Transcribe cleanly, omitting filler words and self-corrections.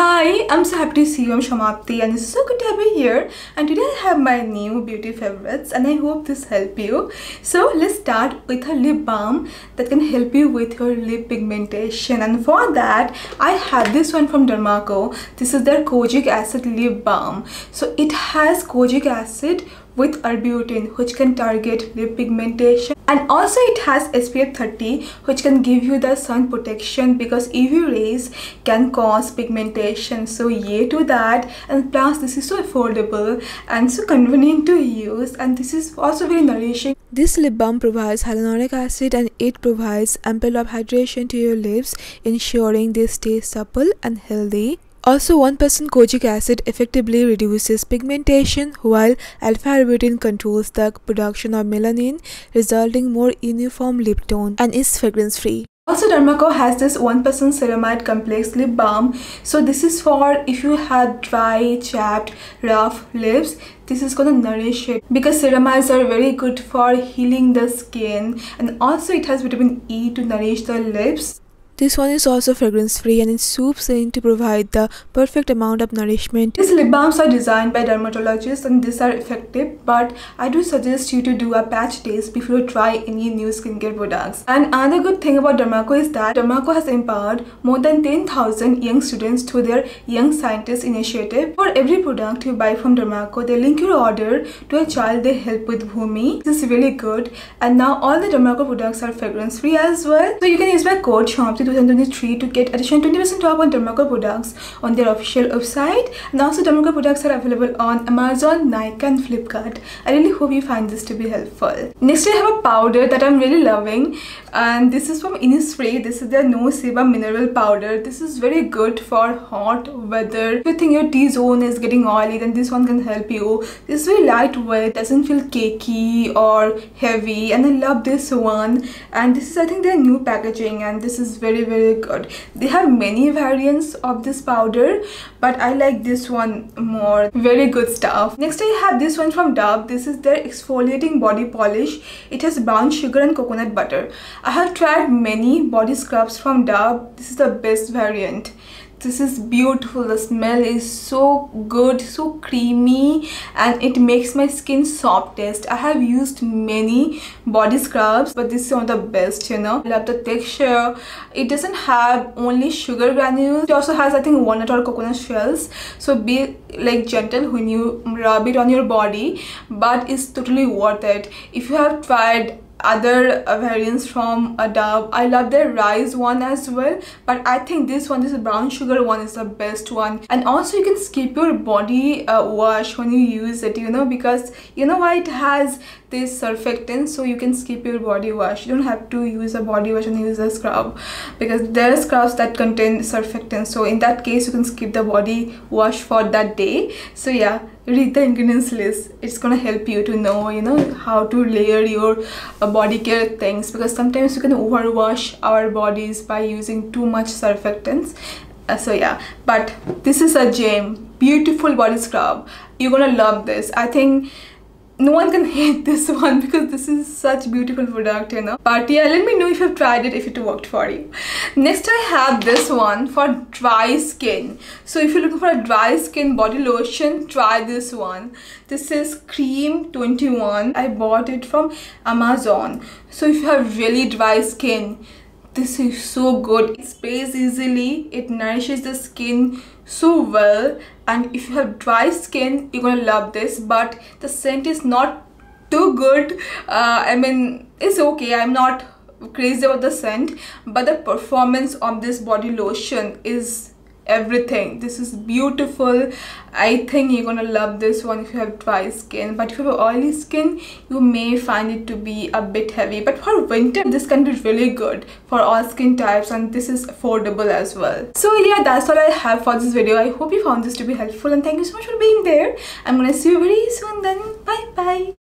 Hi, I'm so happy to see you. I'm Samapti and it's so good to have you here, and today I have my new beauty favorites and I hope this helps you. So let's start with a lip balm that can help you with your lip pigmentation, and for that I have this one from Derma Co. This is their kojic acid lip balm. So it has kojic acid with arbutin, which can target lip pigmentation, and also it has SPF 30 which can give you the sun protection because UV rays can cause pigmentation. So yay to that, and plus this is so affordable and so convenient to use, and this is also very nourishing. This lip balm provides hyaluronic acid and it provides ample of hydration to your lips, ensuring they stay supple and healthy. Also, 1% kojic acid effectively reduces pigmentation, while alpha-arbutin controls the production of melanin, resulting more uniform lip tone, and is fragrance-free. Also, Derma Co has this 1% ceramide complex lip balm. So this is for if you have dry, chapped, rough lips. This is gonna nourish it because ceramides are very good for healing the skin, and also it has vitamin E to nourish the lips. This one is also fragrance free and it swoops in to provide the perfect amount of nourishment. These lip balms are designed by dermatologists and these are effective, but I do suggest you to do a patch test before you try any new skincare products. And another good thing about Derma Co is that Derma Co has empowered more than 10,000 young students through their Young Scientist initiative. For every product you buy from Derma Co, they link your order to a child they help with Bhoomi. This is really good, and now all the Derma Co products are fragrance free as well. So you can use my code Shamsi 2023 to get additional 20% off on Derma Co products on their official website, and also Derma Co products are available on Amazon, Nykaa and Flipkart. I really hope you find this to be helpful. Next I have a powder that I'm really loving, and this is from Innisfree. This is their No Sebum mineral powder. This is very good for hot weather. If you think your T-zone is getting oily, then this one can help you. This is very lightweight, doesn't feel cakey or heavy, and I love this one, and this is I think their new packaging, and this is very good. They have many variants of this powder, but I like this one more. Very good stuff. Next I have this one from Dove. This is their exfoliating body polish. It has brown sugar and coconut butter. I have tried many body scrubs from Dove. This is the best variant. This is beautiful. The smell is so good, so creamy, and it makes my skin softest. I have used many body scrubs, but this is one of the best, you know. I love the texture. It doesn't have only sugar granules. It also has, I think, walnut or coconut shells. So be like gentle when you rub it on your body, but it's totally worth it. If you have tried other variants from Dove, I love their rice one as well, but I think this one, this brown sugar one, is the best one. And also you can skip your body wash when you use it, you know, because you know why, it has this surfactant, so you can skip your body wash. You don't have to use a body wash and use a scrub, because there are scrubs that contain surfactant, so in that case you can skip the body wash for that day. So yeah, read the ingredients list. It's gonna help you to know, you know, how to layer your body care things, because sometimes you can overwash our bodies by using too much surfactants. So yeah, but this is a gem. Beautiful body scrub. You're gonna love this. I think no one can hate this one because this is such beautiful product, you know. But yeah, let me know if you've tried it, if it worked for you. Next I have this one for dry skin. So if you're looking for a dry skin body lotion, try this one. This is Cream 21. I bought it from Amazon. So if you have really dry skin, this is so good. It sprays easily, it nourishes the skin so well, and if you have dry skin, you're gonna love this. But the scent is not too good. I mean, it's okay, I'm not crazy about the scent, but the performance of this body lotion is everything. This is beautiful. I think you're gonna love this one if you have dry skin, but if you have oily skin, you may find it to be a bit heavy, but for winter this can be really good for all skin types, and this is affordable as well. So yeah, that's all I have for this video. I hope you found this to be helpful, and thank you so much for being there. I'm gonna see you very soon then. Bye bye.